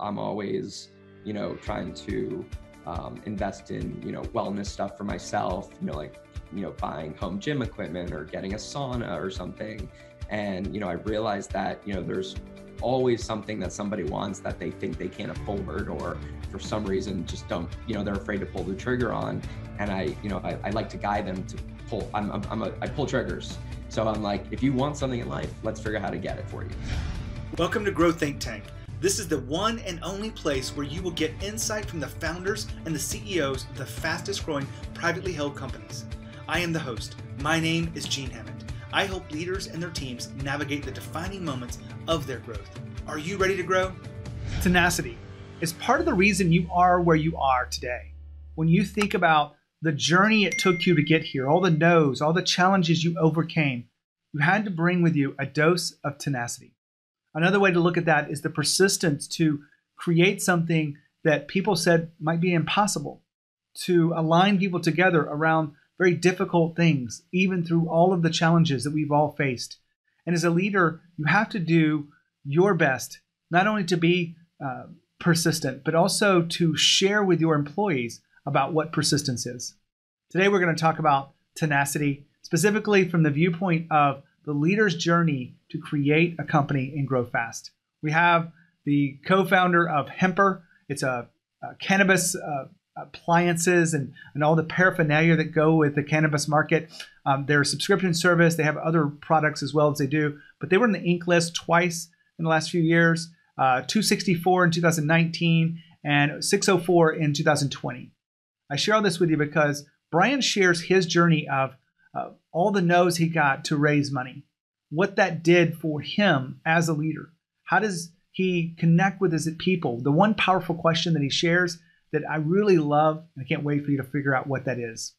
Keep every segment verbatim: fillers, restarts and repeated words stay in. I'm always, you know, trying to um, invest in, you know, wellness stuff for myself, you know, like, you know, buying home gym equipment or getting a sauna or something. And, you know, I realized that, you know, there's always something that somebody wants that they think they can't afford, or for some reason just don't, you know, they're afraid to pull the trigger on. And I, you know, I, I like to guide them to pull, I'm, I'm, I'm a, I pull triggers. So I'm like, if you want something in life, let's figure out how to get it for you. Welcome to Growth Think Tank. This is the one and only place where you will get insight from the founders and the C E Os of the fastest growing privately held companies. I am the host. My name is Gene Hammett. I help leaders and their teams navigate the defining moments of their growth. Are you ready to grow? Tenacity is part of the reason you are where you are today. When you think about the journey it took you to get here, all the no's, all the challenges you overcame, you had to bring with you a dose of tenacity. Another way to look at that is the persistence to create something that people said might be impossible, to align people together around very difficult things, even through all of the challenges that we've all faced. And as a leader, you have to do your best, not only to be uh, persistent, but also to share with your employees about what persistence is. Today, we're going to talk about tenacity, specifically from the viewpoint of the leader's journey to create a company and grow fast. We have the co-founder of Hemper. It's a, a cannabis uh, appliances and, and all the paraphernalia that go with the cannabis market. Um, they're a subscription service. They have other products as well as they do, but they were in the Inc list twice in the last few years, uh, two sixty-four in two thousand nineteen and six oh four in two thousand twenty. I share all this with you because Bryan shares his journey of uh, all the no's he got to raise money, what that did for him as a leader. How does he connect with his people? The one powerful question that he shares that I really love, and I can't wait for you to figure out what that is.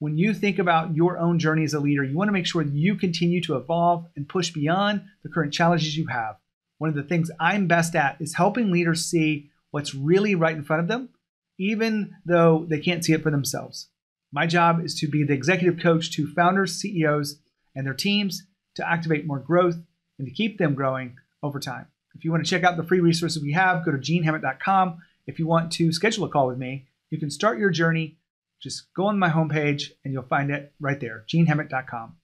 When you think about your own journey as a leader, you want to make sure that you continue to evolve and push beyond the current challenges you have. One of the things I'm best at is helping leaders see what's really right in front of them, even though they can't see it for themselves. My job is to be the executive coach to founders, C E Os, and their teams to activate more growth and to keep them growing over time. If you want to check out the free resources we have, go to gene hammett dot com. If you want to schedule a call with me, you can start your journey. Just go on my homepage and you'll find it right there, gene hammett dot com.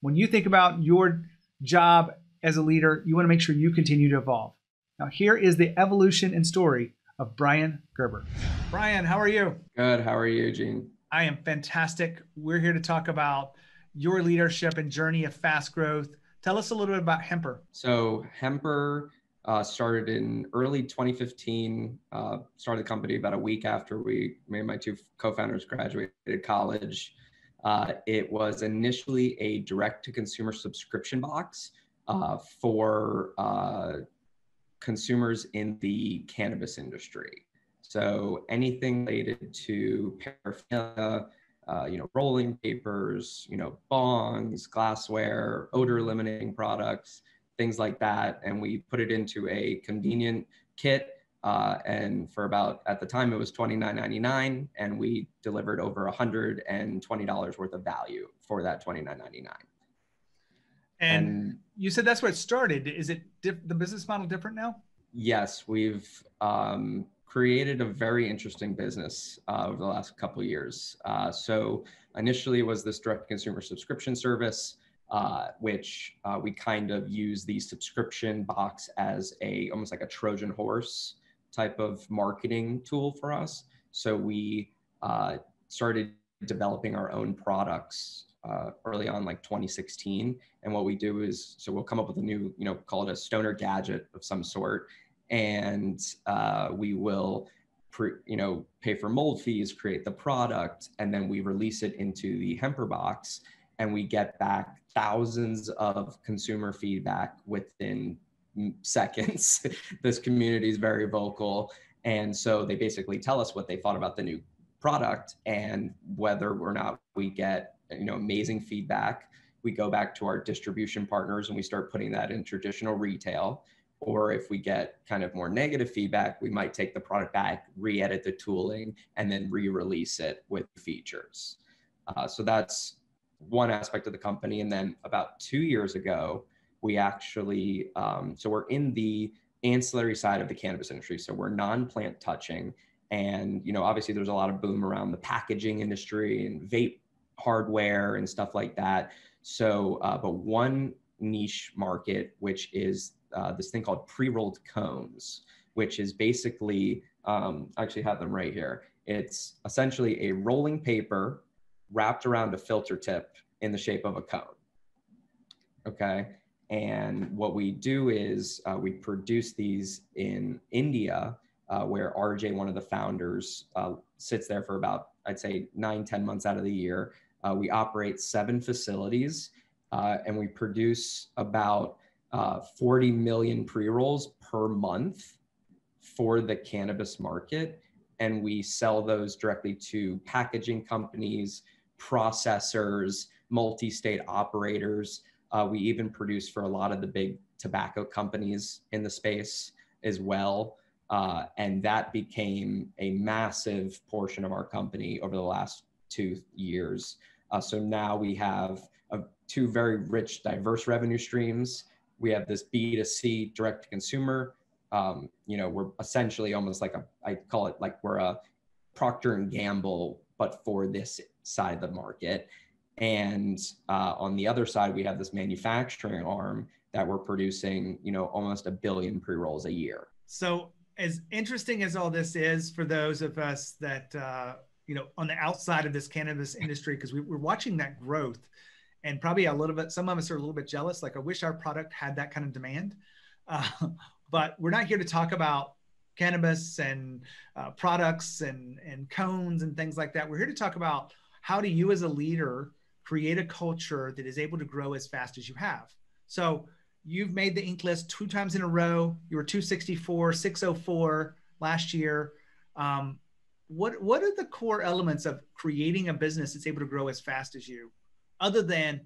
When you think about your job as a leader, you want to make sure you continue to evolve. Now, here is the evolution and story of Bryan Gerber. Bryan, how are you? Good. How are you, Gene? I am fantastic. We're here to talk about your leadership and journey of fast growth. Tell us a little bit about Hemper. So Hemper uh, started in early twenty fifteen, uh, started the company about a week after we, me and my two co-founders graduated college. Uh, it was initially a direct-to-consumer subscription box uh, for uh, consumers in the cannabis industry. So anything related to paraphernalia, uh, you know, rolling papers, you know, bongs, glassware, odor eliminating products, things like that. And we put it into a convenient kit. Uh, and for about, at the time it was twenty-nine ninety-nine, and we delivered over one hundred twenty dollars worth of value for that twenty-nine ninety-nine. And, and you said that's where it started. Is it the business model different now? Yes, we've um, created a very interesting business uh, over the last couple of years. Uh, so initially it was this direct-to-consumer subscription service, uh, which uh, we kind of use the subscription box as a almost like a Trojan horse type of marketing tool for us. So we uh, started developing our own products Uh, early on, like twenty sixteen. And what we do is, so we'll come up with a new, you know, call it a stoner gadget of some sort. And uh, we will, pre, you know, pay for mold fees, create the product, and then we release it into the Hemper box. And we get back thousands of consumer feedback within seconds. This community is very vocal. And so they basically tell us what they thought about the new product and whether or not we get, you know, amazing feedback. We go back to our distribution partners and we start putting that in traditional retail. Or if we get kind of more negative feedback, we might take the product back, re-edit the tooling, and then re-release it with features. Uh, so that's one aspect of the company. And then about two years ago, we actually, um, so we're in the ancillary side of the cannabis industry. So we're non-plant touching. And, you know, obviously there's a lot of boom around the packaging industry and vape hardware and stuff like that. So, uh, but one niche market, which is uh, this thing called pre-rolled cones, which is basically, um, I actually have them right here. It's essentially a rolling paper wrapped around a filter tip in the shape of a cone. Okay. And what we do is uh, we produce these in India, uh, where R J, one of the founders, uh, sits there for about, I'd say nine, ten months out of the year. Uh, we operate seven facilities uh, and we produce about uh, forty million pre-rolls per month for the cannabis market. And we sell those directly to packaging companies, processors, multi-state operators. Uh, we even produce for a lot of the big tobacco companies in the space as well. Uh, and that became a massive portion of our company over the last two years. Uh, so now we have uh, two very rich, diverse revenue streams. We have this B to C direct to consumer. Um, you know, we're essentially almost like a, I call it like we're a Procter and Gamble, but for this side of the market. And uh, on the other side, we have this manufacturing arm that we're producing, you know, almost a billion pre-rolls a year. So as interesting as all this is for those of us that, uh, you know, on the outside of this cannabis industry, because we, we're watching that growth and probably a little bit, some of us are a little bit jealous, like I wish our product had that kind of demand, uh, but we're not here to talk about cannabis and uh, products and, and cones and things like that. We're here to talk about how do you as a leader create a culture that is able to grow as fast as you have. So you've made the Inc list two times in a row. You were two sixty-four, six oh four last year. Um, what, what are the core elements of creating a business that's able to grow as fast as you, other than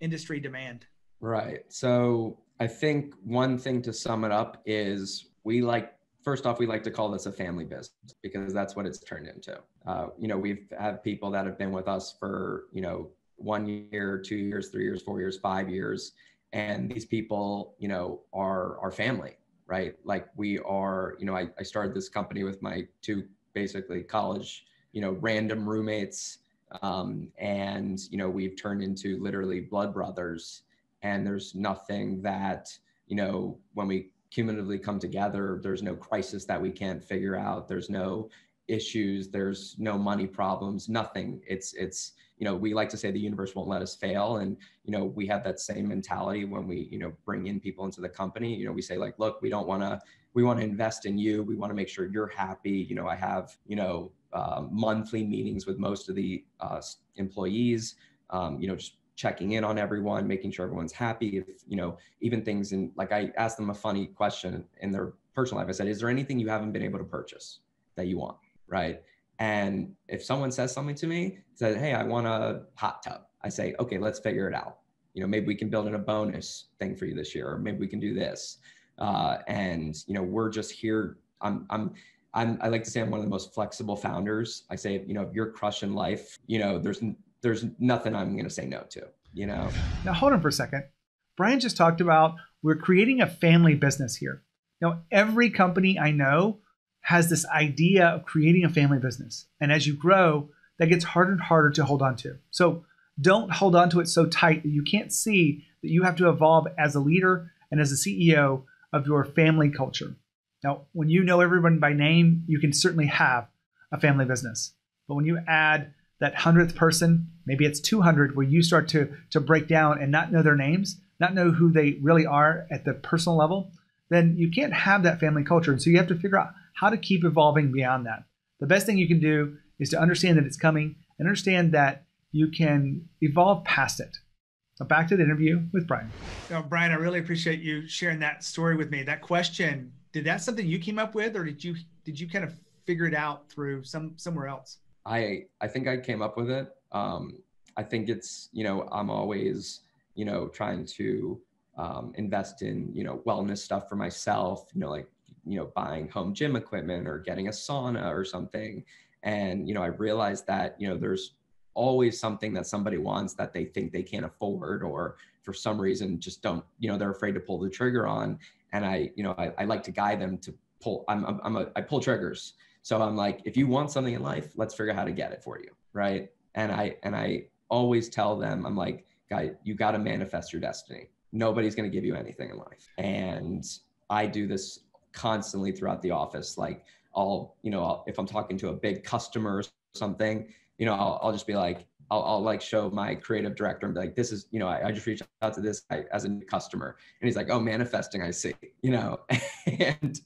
industry demand? Right. So I think one thing to sum it up is we like, first off, we like to call this a family business because that's what it's turned into. Uh, you know, we've had people that have been with us for, you know, one year, two years, three years, four years, five years. And these people, you know, are our family, right? Like we are, you know, I, I started this company with my two basically college, you know, random roommates. Um, and, you know, we've turned into literally blood brothers. And there's nothing that, you know, when we cumulatively come together, there's no crisis that we can't figure out. There's no issues. There's no money problems, nothing. It's, it's, you know, we like to say the universe won't let us fail. And, you know, we have that same mentality when we, you know, bring in people into the company. You know, we say like, look, we don't want to, we want to invest in you. We want to make sure you're happy. You know, I have, you know, uh, monthly meetings with most of the uh, employees, um, you know, just checking in on everyone, making sure everyone's happy. If, you know, even things in, like I asked them a funny question in their personal life. I said, is there anything you haven't been able to purchase that you want? Right. And if someone says something to me, said, hey, I want a hot tub. I say, okay, let's figure it out. You know, maybe we can build in a bonus thing for you this year, or maybe we can do this. Uh, and, you know, we're just here. I'm, I'm, I'm, I like to say I'm one of the most flexible founders. I say, you know, if you're crushing life, you know, there's, there's nothing I'm going to say no to, you know? Now, hold on for a second. Bryan just talked about, we're creating a family business here. Now, every company I know has this idea of creating a family business. And as you grow, that gets harder and harder to hold on to. So don't hold on to it so tight that you can't see that you have to evolve as a leader and as a C E O of your family culture. Now, when you know everyone by name, you can certainly have a family business. But when you add that hundredth person, maybe it's two hundred, where you start to, to break down and not know their names, not know who they really are at the personal level, then you can't have that family culture. And so you have to figure out how to keep evolving beyond that. The best thing you can do is to understand that it's coming and understand that you can evolve past it. So back to the interview with Bryan. Now, Bryan, I really appreciate you sharing that story with me. That question, did that something you came up with, or did you did you kind of figure it out through some somewhere else? I I think I came up with it. Um, I think it's, you know, I'm always, you know, trying to um, invest in, you know, wellness stuff for myself, you know, like, you know, buying home gym equipment or getting a sauna or something. And, you know, I realized that, you know, there's always something that somebody wants that they think they can't afford, or for some reason just don't, you know, they're afraid to pull the trigger on. And I, you know, I, I like to guide them to pull, I'm, I'm, I'm a, I pull triggers. So I'm like, if you want something in life, let's figure out how to get it for you. Right. And I, and I always tell them, I'm like, guy, you got to manifest your destiny. Nobody's going to give you anything in life. And I do this constantly throughout the office. Like I'll, you know, I'll, if I'm talking to a big customer or something, you know, I'll, I'll just be like, I'll, I'll like show my creative director and be like, this is, you know, I, I just reached out to this guy as a new customer. And he's like, oh, manifesting, I see, you know, and,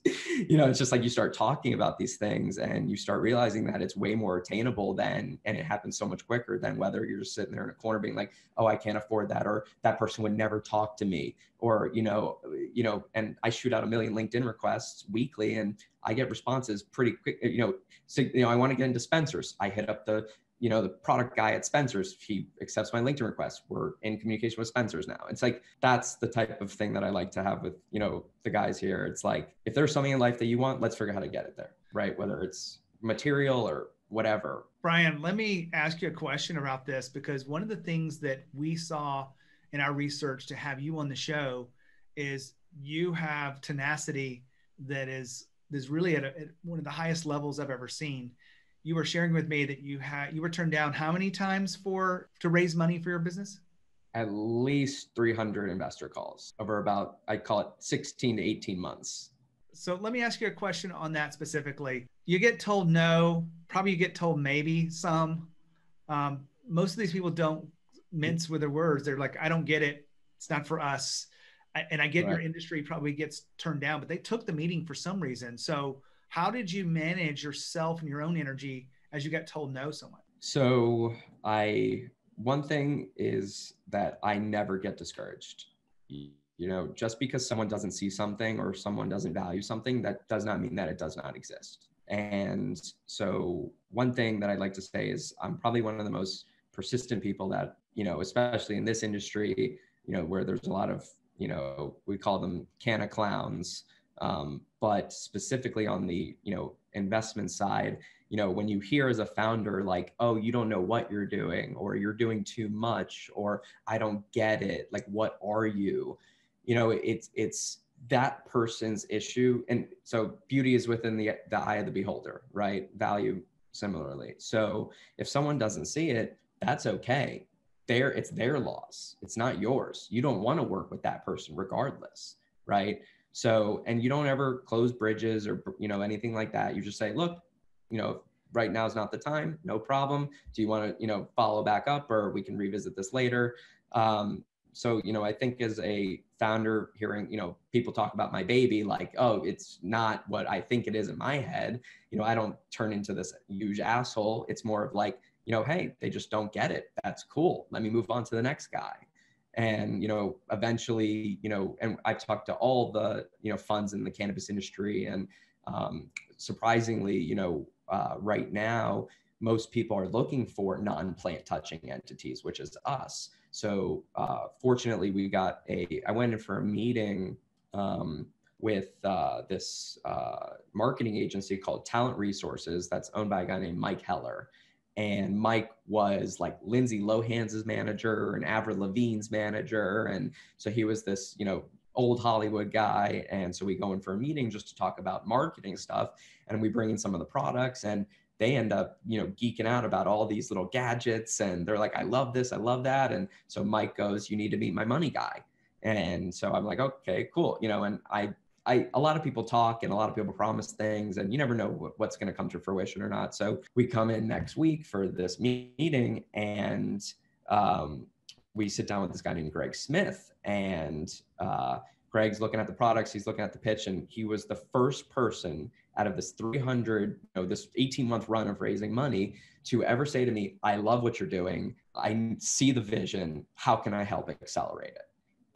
you know, it's just like, you start talking about these things and you start realizing that it's way more attainable than, and it happens so much quicker than whether you're just sitting there in a corner being like, oh, I can't afford that. Or that person would never talk to me, or, you know, you know, and I shoot out a million LinkedIn requests weekly and I get responses pretty quick. You know, so, you know, I want to get into Spencer's. I hit up the, you know, the product guy at Spencer's, he accepts my LinkedIn request. We're in communication with Spencer's now. It's like, that's the type of thing that I like to have with, you know, the guys here. It's like, if there's something in life that you want, let's figure out how to get it there, right? Whether it's material or whatever. Bryan, let me ask you a question about this, because one of the things that we saw in our research to have you on the show is you have tenacity that is, is really at, a, at one of the highest levels I've ever seen. You were sharing with me that you had, you were turned down how many times for, to raise money for your business? At least three hundred investor calls over about, I call it sixteen to eighteen months. So let me ask you a question on that specifically. You get told no, probably you get told maybe some. Um, most of these people don't mince with their words. They're like, I don't get it. It's not for us. I, and I get right. Your industry probably gets turned down, but they took the meeting for some reason. So how did you manage yourself and your own energy as you got told no so much? So I, one thing is that I never get discouraged. You know, just because someone doesn't see something or someone doesn't value something, that does not mean that it does not exist. And so one thing that I'd like to say is I'm probably one of the most persistent people that, you know, especially in this industry, you know, where there's a lot of, you know, we call them can of clowns. Um, but specifically on the, you know, investment side, you know, when you hear as a founder, like, oh, you don't know what you're doing, or you're doing too much, or I don't get it. Like, what are you, you know, it's, it's that person's issue. And so beauty is within the, the eye of the beholder, right? Value similarly. So if someone doesn't see it, that's okay. They're, it's their loss. It's not yours. You don't want to work with that person regardless. Right. So, and you don't ever close bridges or, you know, anything like that. You just say, look, you know, right now is not the time. No problem. Do you want to, you know, follow back up, or we can revisit this later? Um, so, you know, I think as a founder hearing, you know, people talk about my baby, like, oh, it's not what I think it is in my head. You know, I don't turn into this huge asshole. It's more of like, you know, hey, they just don't get it. That's cool. Let me move on to the next guy. And, you know, eventually, you know, and I've talked to all the, you know, funds in the cannabis industry, and um, surprisingly, you know, uh, right now, most people are looking for non-plant touching entities, which is us. So uh, fortunately, we got a, I went in for a meeting um, with uh, this uh, marketing agency called Talent Resources that's owned by a guy named Mike Heller. And Mike was like Lindsay Lohan's manager and Avril Lavigne's manager. And so he was this, you know, old Hollywood guy. And so we go in for a meeting just to talk about marketing stuff. And we bring in some of the products, and they end up, you know, geeking out about all these little gadgets. And they're like, I love this. I love that. And so Mike goes, you need to meet my money guy. And so I'm like, okay, cool. You know, and I, I, a lot of people talk and a lot of people promise things, and you never know what, what's going to come to fruition or not. So we come in next week for this meeting, and um, we sit down with this guy named Greg Smith, and uh, Greg's looking at the products. He's looking at the pitch, and he was the first person out of this three hundred, you know, this eighteen month run of raising money to ever say to me, I love what you're doing. I see the vision. How can I help accelerate it?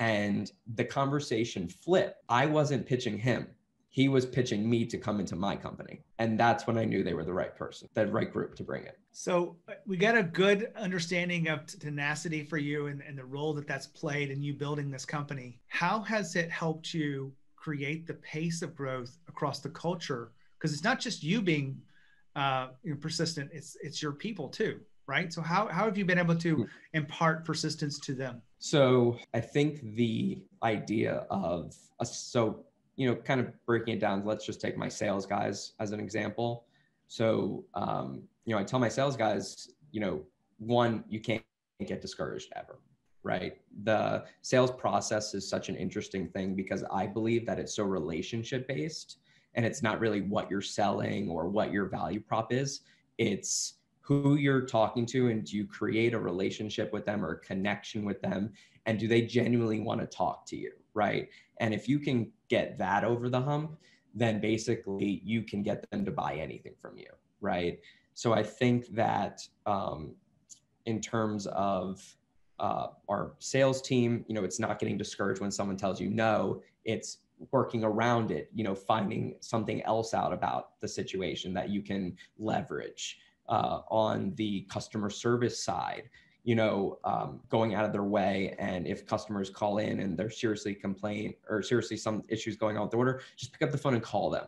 And the conversation flipped. I wasn't pitching him. He was pitching me to come into my company. And that's when I knew they were the right person, the right group to bring in. So we got a good understanding of tenacity for you, and, and the role that that's played in you building this company. How has it helped you create the pace of growth across the culture? Because it's not just you being uh, you know, persistent, it's, it's your people too. right? So how, how have you been able to impart persistence to them? So I think the idea of, a, so, you know, kind of breaking it down, let's just take my sales guys as an example. So, um, you know, I tell my sales guys, you know, one, you can't get discouraged ever, right? The sales process is such an interesting thing because I believe that it's so relationship-based and it's not really what you're selling or what your value prop is. It's who you're talking to, and do you create a relationship with them or a connection with them? And do they genuinely want to talk to you, right? And if you can get that over the hump, then basically you can get them to buy anything from you, right? So I think that um, in terms of uh, our sales team, you know, it's not getting discouraged when someone tells you no, it's working around it, you know, finding something else out about the situation that you can leverage. Uh, on the customer service side, you know, um, going out of their way. And if customers call in and they're seriously complaining or seriously some issues going on with the order, just pick up the phone and call them,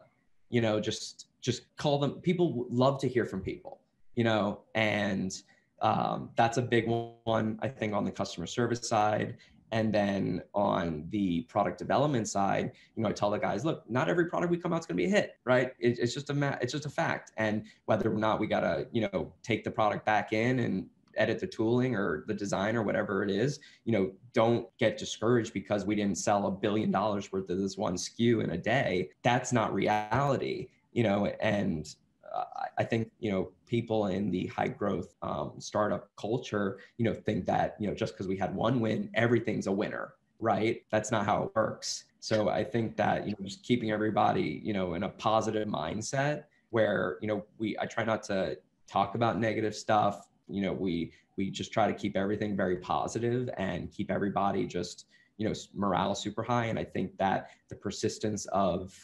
you know, just, just call them. People love to hear from people, you know, and um, that's a big one, I think, on the customer service side. And then on the product development side, you know, I tell the guys, look, not every product we come out is going to be a hit, right? It, it's just a ma- it's just a fact. And whether or not we got to, you know, take the product back in and edit the tooling or the design or whatever it is, you know, don't get discouraged because we didn't sell a billion dollars worth of this one S K U in a day. That's not reality, you know, and uh, I think, you know, people in the high growth um, startup culture, you know, think that, you know, just because we had one win, everything's a winner, right? That's not how it works. So I think that, you know, just keeping everybody, you know, in a positive mindset where, you know, we, I try not to talk about negative stuff. You know, we, we just try to keep everything very positive and keep everybody just, you know, morale super high. And I think that the persistence of,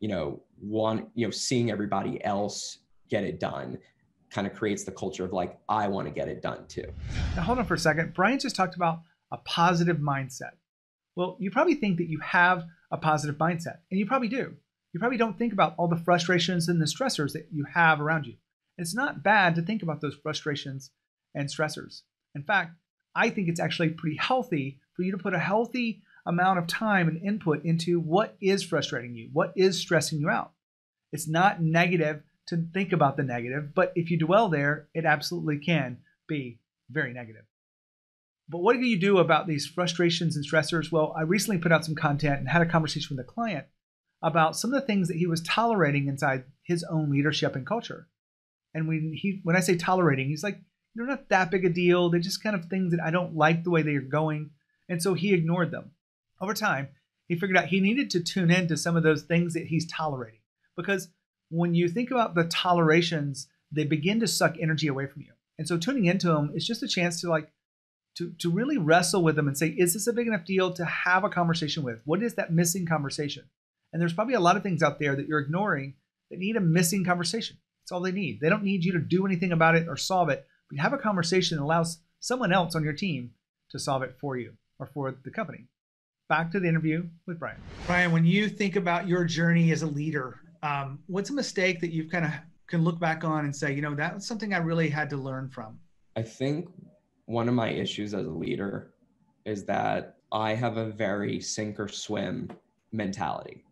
you know, one, you know, seeing everybody else get it done kind of creates the culture of like, I want to get it done too. Now, hold on for a second. Bryan just talked about a positive mindset. Well, you probably think that you have a positive mindset, and you probably do. You probably don't think about all the frustrations and the stressors that you have around you. It's not bad to think about those frustrations and stressors. In fact, I think it's actually pretty healthy for you to put a healthy amount of time and input into what is frustrating you, what is stressing you out. It's not negative to think about the negative, but if you dwell there, it absolutely can be very negative. But what do you do about these frustrations and stressors? Well, I recently put out some content and had a conversation with a client about some of the things that he was tolerating inside his own leadership and culture. And when he, when I say tolerating, he's like, they're not that big a deal. They're just kind of things that I don't like the way they are going. And so he ignored them. Over time, he figured out he needed to tune into some of those things that he's tolerating, because when you think about the tolerations, they begin to suck energy away from you. And so tuning into them is just a chance to like, to, to really wrestle with them and say, is this a big enough deal to have a conversation with? What is that missing conversation? And there's probably a lot of things out there that you're ignoring that need a missing conversation. That's all they need. They don't need you to do anything about it or solve it, but have a conversation that allows someone else on your team to solve it for you or for the company. Back to the interview with Bryan. Bryan, when you think about your journey as a leader, Um, what's a mistake that you've kind of can look back on and say, you know, that's something I really had to learn from? I think one of my issues as a leader is that I have a very sink or swim mentality,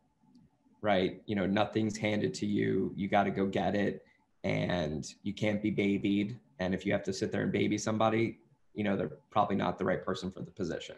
right? You know, nothing's handed to you. You got to go get it, and you can't be babied. And if you have to sit there and baby somebody, you know, they're probably not the right person for the position,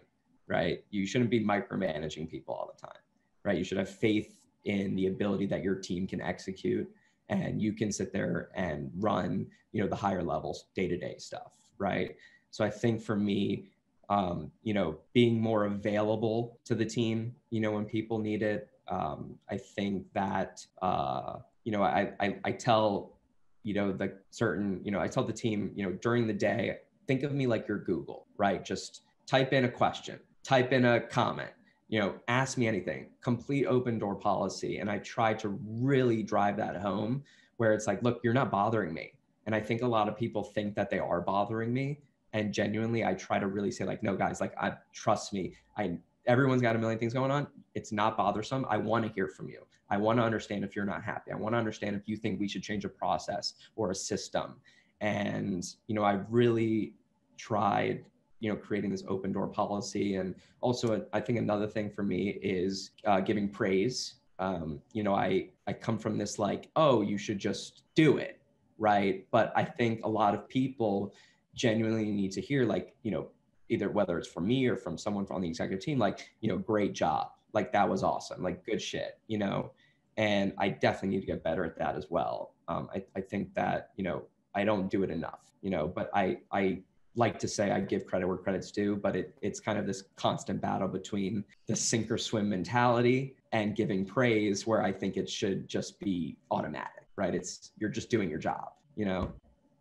right? You shouldn't be micromanaging people all the time, right? You should have faith in the ability that your team can execute, and you can sit there and run, you know, the higher levels day-to-day stuff, right? So I think for me, um, you know, being more available to the team, you know, when people need it. Um, I think that, uh, you know, I, I, I tell, you know, the certain, you know, I tell the team, you know, during the day, think of me like your Google, right? Just type in a question, type in a comment, you know, ask me anything, complete open door policy. And I try to really drive that home where it's like, look, you're not bothering me. And I think a lot of people think that they are bothering me. And genuinely, I try to really say like, no guys, like, I trust me. I, everyone's got a million things going on. It's not bothersome. I want to hear from you. I want to understand if you're not happy. I want to understand if you think we should change a process or a system. And, you know, I really tried, you know, creating this open door policy. And also, I think another thing for me is uh, giving praise. Um, you know, I, I come from this like, oh, you should just do it, right? But I think a lot of people genuinely need to hear, like, you know, either whether it's from me or from someone on the executive team, like, you know, great job. Like, that was awesome. Like, good shit, you know? And I definitely need to get better at that as well. Um, I, I think that, you know, I don't do it enough, you know, but I, I like to say I give credit where credit's due, but it, it's kind of this constant battle between the sink or swim mentality and giving praise, where I think it should just be automatic, right? It's, you're just doing your job, you know?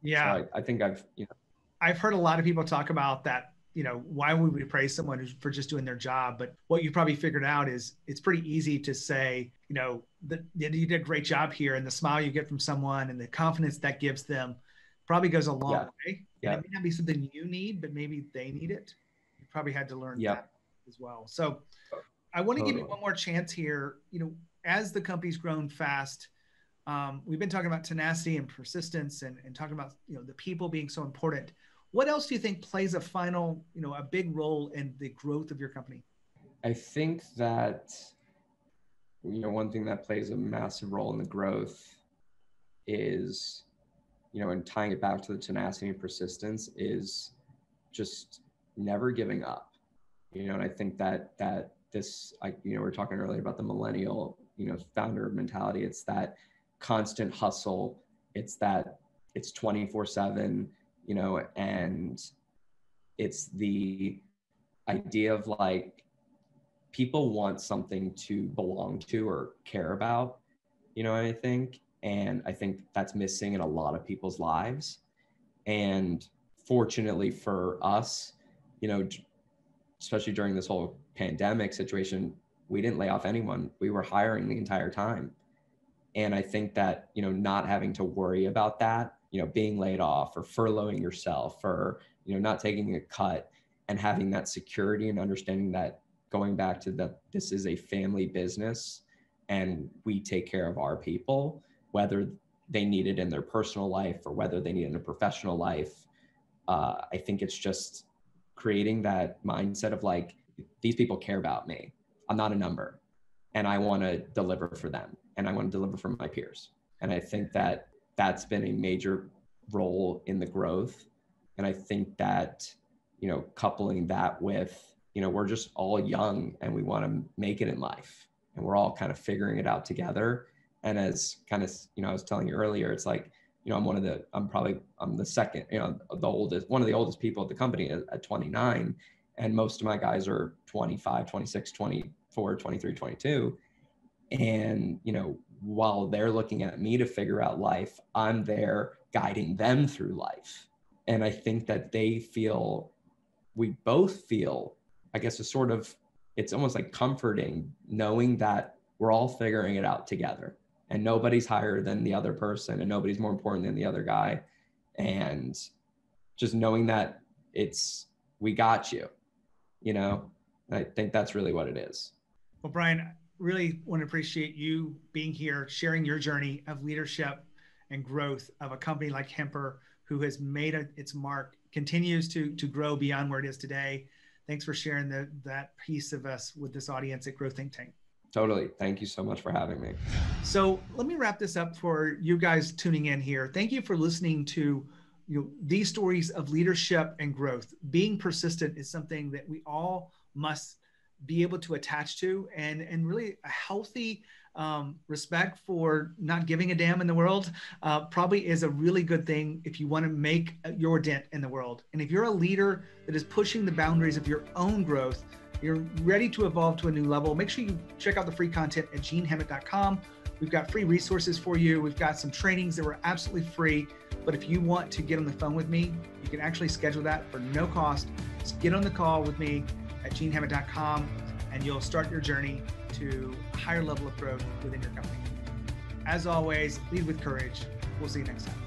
Yeah. So I, I think I've, you know, I've heard a lot of people talk about that. You know, why would we praise someone for just doing their job? But what you probably figured out is it's pretty easy to say, you know, that you did a great job here, and the smile you get from someone and the confidence that gives them probably goes a long yeah. way. Yeah. And it may not be something you need, but maybe they need it. You probably had to learn yeah. that as well. So I want to totally. give you one more chance here. You know, as the company's grown fast, um, we've been talking about tenacity and persistence, and, and talking about, you know, the people being so important. What else do you think plays a final, you know, a big role in the growth of your company? I think that, you know, one thing that plays a massive role in the growth is, you know, and tying it back to the tenacity and persistence, is just never giving up. You know, and I think that that this, I, you know, we were talking earlier about the millennial, you know, founder mentality. It's that constant hustle. It's that it's twenty-four seven. You know, and it's the idea of like, people want something to belong to or care about, you know, I think. And I think that's missing in a lot of people's lives. And fortunately for us, you know, especially during this whole pandemic situation, we didn't lay off anyone. We were hiring the entire time. And I think that, you know, not having to worry about that, you know, being laid off or furloughing yourself, or, you know, not taking a cut, and having that security and understanding that, going back to that, this is a family business and we take care of our people, whether they need it in their personal life or whether they need it in their professional life. Uh, I think it's just creating that mindset of like, these people care about me. I'm not a number, and I want to deliver for them, and I want to deliver for my peers. And I think that that's been a major role in the growth. And I think that, you know, coupling that with, you know, we're just all young and we want to make it in life, and we're all kind of figuring it out together. And as kind of, you know, I was telling you earlier, it's like, you know, I'm one of the, I'm probably, I'm the second, you know, the oldest, one of the oldest people at the company at, at twenty-nine. And most of my guys are twenty-five, twenty-six, twenty-four, twenty-three, twenty-two. And, you know, while they're looking at me to figure out life, I'm there guiding them through life. And I think that they feel, we both feel, I guess, a sort of, it's almost like comforting knowing that we're all figuring it out together, and nobody's higher than the other person, and nobody's more important than the other guy. And just knowing that it's, we got you, you know, and I think that's really what it is. Well, Bryan, really want to appreciate you being here, sharing your journey of leadership and growth of a company like Hemper, who has made a, its mark, continues to, to grow beyond where it is today. Thanks for sharing the, that piece of us with this audience at Growth Think Tank. Totally. Thank you so much for having me. So let me wrap this up for you guys tuning in here. Thank you for listening to, you know, these stories of leadership and growth. Being persistent is something that we all must be able to attach to, and, and really a healthy um, respect for not giving a damn in the world uh, probably is a really good thing if you want to make your dent in the world. And if you're a leader that is pushing the boundaries of your own growth, you're ready to evolve to a new level, make sure you check out the free content at gene hammett dot com. We've got free resources for you. We've got some trainings that were absolutely free. But if you want to get on the phone with me, you can actually schedule that for no cost. Just get on the call with me at gene hammett dot com, and you'll start your journey to a higher level of growth within your company. As always, lead with courage. We'll see you next time.